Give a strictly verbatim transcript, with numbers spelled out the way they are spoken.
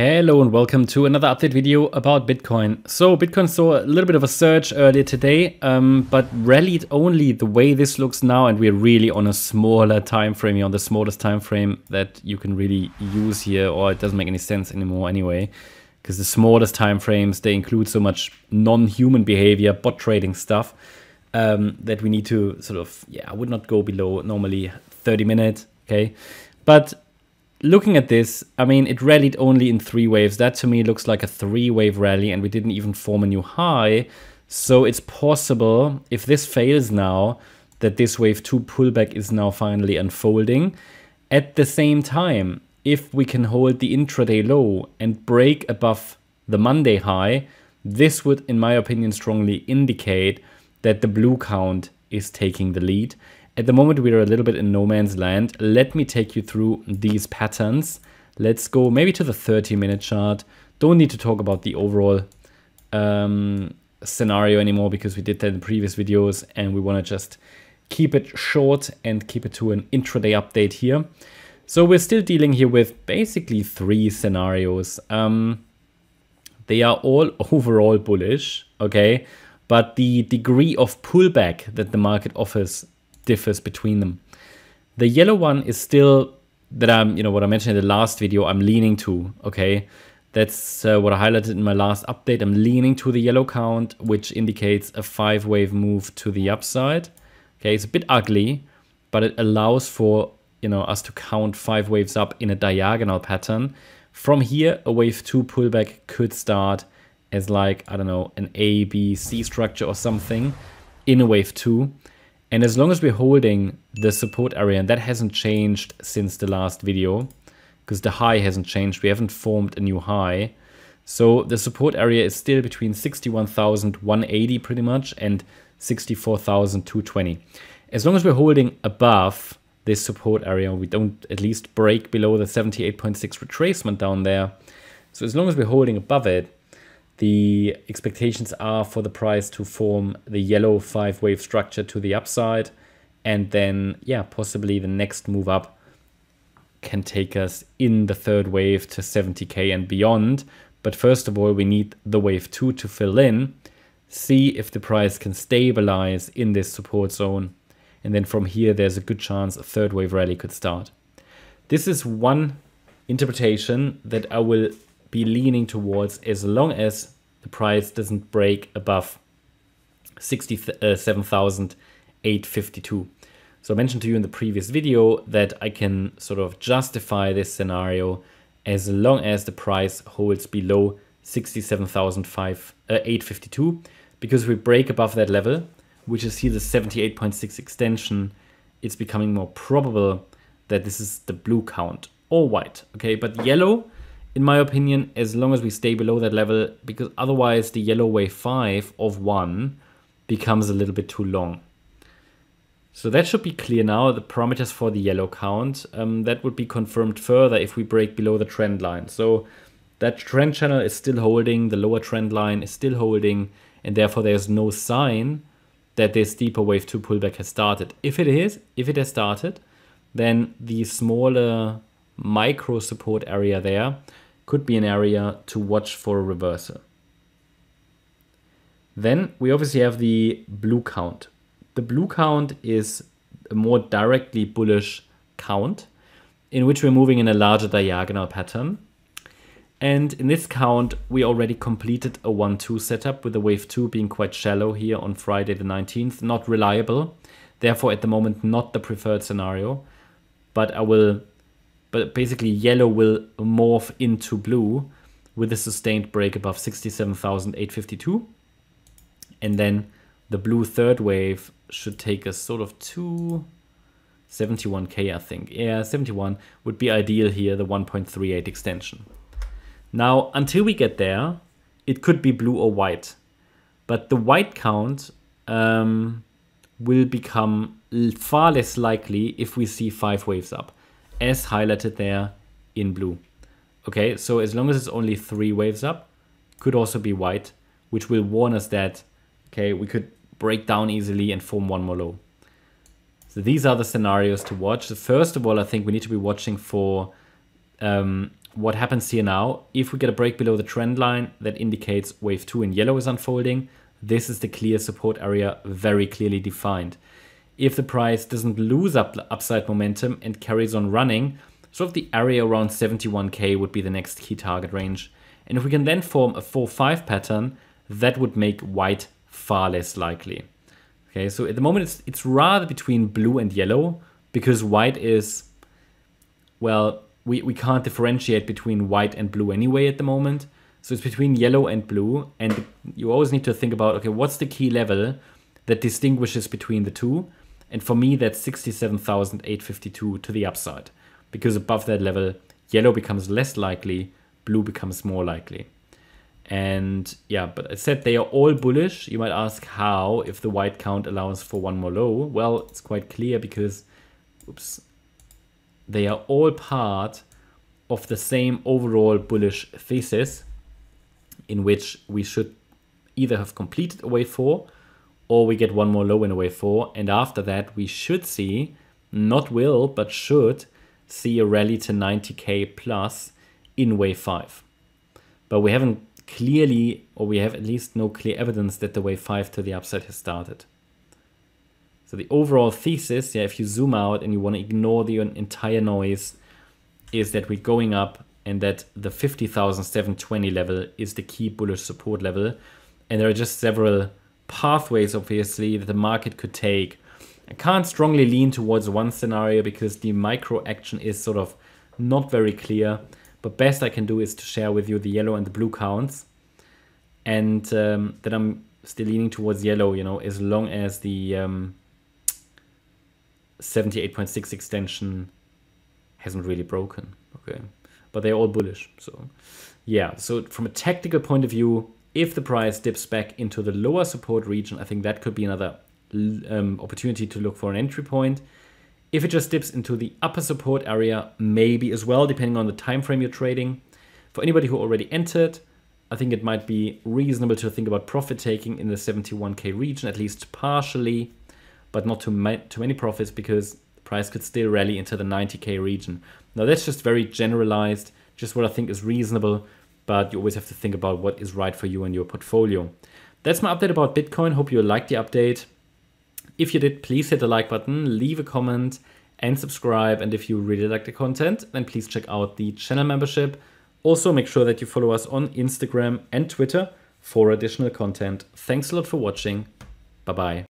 Hello and welcome to another update video about Bitcoin. So Bitcoin saw a little bit of a surge earlier today, um, but rallied only the way this looks now, and we're really on a smaller time frame here, on the smallest time frame that you can really use here, or it doesn't make any sense anymore anyway, because the smallest time frames, they include so much non-human behavior, bot trading stuff, um, that we need to sort of, yeah, I would not go below normally thirty minutes, okay? But looking at this, I mean, it rallied only in three waves. That to me looks like a three-wave rally, and we didn't even form a new high. So it's possible, if this fails now, that this wave two pullback is now finally unfolding. At the same time, if we can hold the intraday low and break above the Monday high, this would, in my opinion, strongly indicate that the blue count is taking the lead. At the moment, we are a little bit in no man's land. Let me take you through these patterns. Let's go maybe to the thirty minute chart. Don't need to talk about the overall um, scenario anymore, because we did that in previous videos, and we want to just keep it short and keep it to an intraday update here. So we're still dealing here with basically three scenarios. Um, they are all overall bullish, okay? But the degree of pullback that the market offers differs between them. The yellow one is still that I'm, you know, what I mentioned in the last video, I'm leaning to, okay? That's uh, what I highlighted in my last update. I'm leaning to the yellow count, which indicates a five wave move to the upside. Okay, it's a bit ugly, but it allows for, you know, us to count five waves up in a diagonal pattern. From here, a wave two pullback could start as like, I don't know, an A, B, C structure or something in a wave two. And as long as we're holding the support area, and that hasn't changed since the last video, because the high hasn't changed, we haven't formed a new high. So the support area is still between sixty-one thousand one hundred eighty pretty much and sixty-four thousand two hundred twenty. As long as we're holding above this support area, we don't at least break below the seventy-eight point six retracement down there. So as long as we're holding above it, the expectations are for the price to form the yellow five wave structure to the upside. And then, yeah, possibly the next move up can take us in the third wave to seventy K and beyond. But first of all, we need the wave two to fill in, see if the price can stabilize in this support zone. And then from here, there's a good chance a third wave rally could start. This is one interpretation that I will be leaning towards, as long as the price doesn't break above sixty-seven thousand eight hundred fifty-two. So I mentioned to you in the previous video that I can sort of justify this scenario as long as the price holds below sixty-seven thousand eight hundred fifty-two, because we break above that level, which is here the seventy-eight point six extension, it's becoming more probable that this is the blue count or white, okay? But yellow, in my opinion, as long as we stay below that level, because otherwise the yellow wave five of one becomes a little bit too long. So that should be clear now, the parameters for the yellow count. Um, that would be confirmed further if we break below the trend line. So that trend channel is still holding, the lower trend line is still holding, and therefore there's no sign that this deeper wave two pullback has started. If it is, if it has started, then the smaller micro support area there could be an area to watch for a reversal. Then we obviously have the blue count. The blue count is a more directly bullish count in which we're moving in a larger diagonal pattern. And in this count, we already completed a one two setup with the wave two being quite shallow here on Friday the nineteenth, not reliable. Therefore, at the moment, not the preferred scenario, but I will But basically yellow will morph into blue with a sustained break above sixty-seven thousand eight hundred fifty-two. And then the blue third wave should take us sort of to seventy-one K, I think. Yeah, seventy-one would be ideal here, the one point three eight extension. Now, until we get there, it could be blue or white. But the white count um, will become far less likely if we see five waves up, as highlighted there in blue. Okay, so as long as it's only three waves up, could also be white, which will warn us that, okay, we could break down easily and form one more low. So these are the scenarios to watch. So first of all, I think we need to be watching for um, what happens here now, if we get a break below the trend line, that indicates wave two in yellow is unfolding. This is the clear support area, very clearly defined. If the price doesn't lose up upside momentum and carries on running, sort of the area around seventy-one K would be the next key target range. And if we can then form a four five pattern, that would make white far less likely. Okay, so at the moment it's, it's rather between blue and yellow, because white is, well, we, we can't differentiate between white and blue anyway at the moment. So it's between yellow and blue, and you always need to think about, okay, what's the key level that distinguishes between the two? And for me, that's sixty-seven thousand eight hundred fifty-two to the upside, because above that level, yellow becomes less likely, blue becomes more likely. And yeah, but I said they are all bullish. You might ask how, if the white count allows for one more low. Well, it's quite clear because, oops, they are all part of the same overall bullish thesis, in which we should either have completed a wave four, or we get one more low in a wave four. And after that, we should see, not will, but should see a rally to ninety K plus in wave five. But we haven't clearly, or we have at least no clear evidence that the wave five to the upside has started. So the overall thesis, yeah, if you zoom out and you want to ignore the entire noise, is that we're going up and that the fifty thousand seven hundred twenty level is the key bullish support level. And there are just several pathways, obviously, that the market could take. I can't strongly lean towards one scenario because the micro action is sort of not very clear. But best I can do is to share with you the yellow and the blue counts, and um, that I'm still leaning towards yellow, you know, as long as the um, seventy-eight point six extension hasn't really broken. Okay, but they're all bullish. So yeah, so from a tactical point of view, if the price dips back into the lower support region, I think that could be another um, opportunity to look for an entry point. If it just dips into the upper support area, maybe as well, depending on the time frame you're trading. For anybody who already entered, I think it might be reasonable to think about profit taking in the seventy-one K region, at least partially, but not too many profits, because the price could still rally into the ninety K region. Now that's just very generalized, just what I think is reasonable, but you always have to think about what is right for you and your portfolio. That's my update about Bitcoin. Hope you liked the update. If you did, please hit the like button, leave a comment and subscribe. And if you really like the content, then please check out the channel membership. Also, make sure that you follow us on Instagram and Twitter for additional content. Thanks a lot for watching. Bye-bye.